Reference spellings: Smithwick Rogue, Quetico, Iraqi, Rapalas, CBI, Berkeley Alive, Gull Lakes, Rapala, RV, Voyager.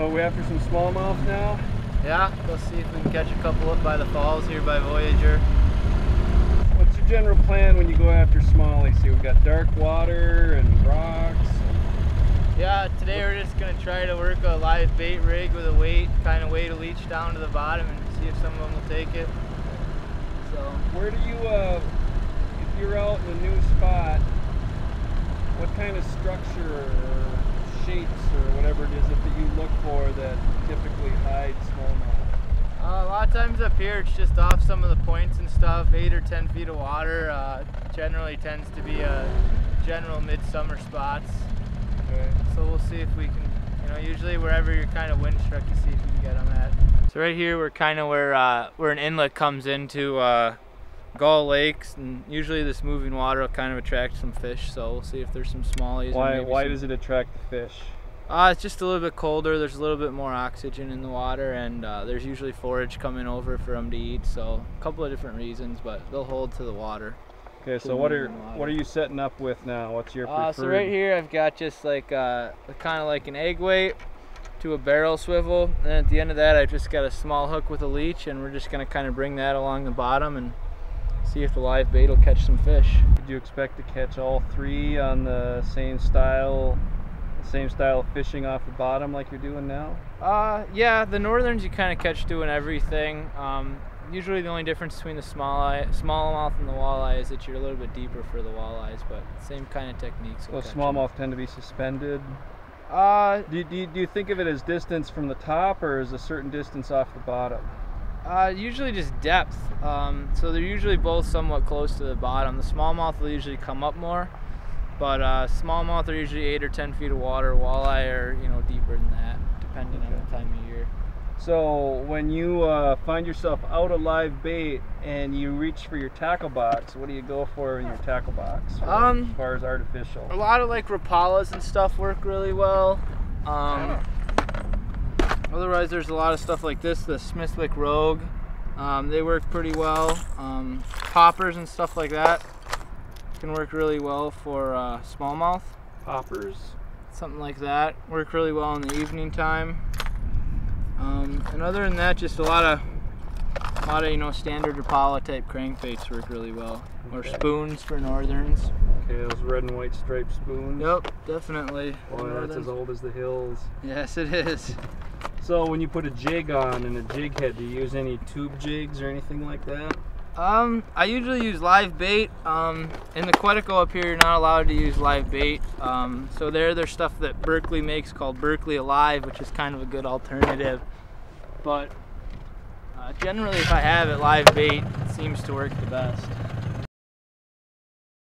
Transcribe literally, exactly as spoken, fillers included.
So we're after some smallmouth now? Yeah, let's see if we can catch a couple up by the falls here by Voyager. What's your general plan when you go after smallies? See, we've got dark water and rocks. Yeah, today we're just going to try to work a live bait rig with a weight, kind of weight a leech down to the bottom and see if some of them will take it. So, where do you, uh, if you're out in a new spot, what kind of structure or shapes or whatever it is that you look for that typically hide smallmouth? Uh, a lot of times up here it's just off some of the points and stuff, eight or ten feet of water uh, generally tends to be a general midsummer spots. Okay. So we'll see if we can, you know, usually wherever you're kind of wind struck, you see if you can get them at. So right here we're kind of where uh, where an inlet comes into uh, Gull Lakes, and usually this moving water will kind of attract some fish, so we'll see if there's some smallies. Why, why some... does it attract the fish? Uh, it's just a little bit colder, there's a little bit more oxygen in the water, and uh, there's usually forage coming over for them to eat, so a couple of different reasons, but they'll hold to the water. Okay, so what are what are you setting up with now? What's your preferred? Uh, so right here I've got just like uh, kind of like an egg weight to a barrel swivel, and at the end of that I've just got a small hook with a leech, and we're just going to kind of bring that along the bottom and see if the live bait will catch some fish. Did you expect to catch all three on the same style, same style of fishing off the bottom like you're doing now? Uh, yeah, the northerns you kind of catch doing everything. Um, Usually the only difference between the small eye, smallmouth and the walleye is that you're a little bit deeper for the walleyes, but same kind of techniques. So smallmouth tend to be suspended? Uh, do, do, do you think of it as distance from the top, or is a certain distance off the bottom? Uh, usually just depth. Um, so they're usually both somewhat close to the bottom. The smallmouth will usually come up more, but uh, smallmouth are usually eight or ten feet of water. Walleye are, you know, deeper than that, depending okay. on the time of year. So when you uh, find yourself out of live bait and you reach for your tackle box, what do you go for in your tackle box for, um, as far as artificial? A lot of like Rapalas and stuff work really well. Um, otherwise there's a lot of stuff like this, the Smithwick Rogue, um, they work pretty well. Um, poppers and stuff like that can work really well for uh, smallmouth. Poppers? Something like that, work really well in the evening time. Um, and other than that, just a lot of, a lot of you know, standard Rapala type crankbaits work really well, okay. or spoons for northerns. Okay, those red and white striped spoons. Yep, definitely. Boy, that's as old as the hills. Yes, it is. So when you put a jig on and a jig head, do you use any tube jigs or anything like that? Um, I usually use live bait. Um, in the Quetico up here, you're not allowed to use live bait. Um, so there, there's stuff that Berkeley makes called Berkeley Alive, which is kind of a good alternative. But uh, generally, if I have it, live bait seems to work the best.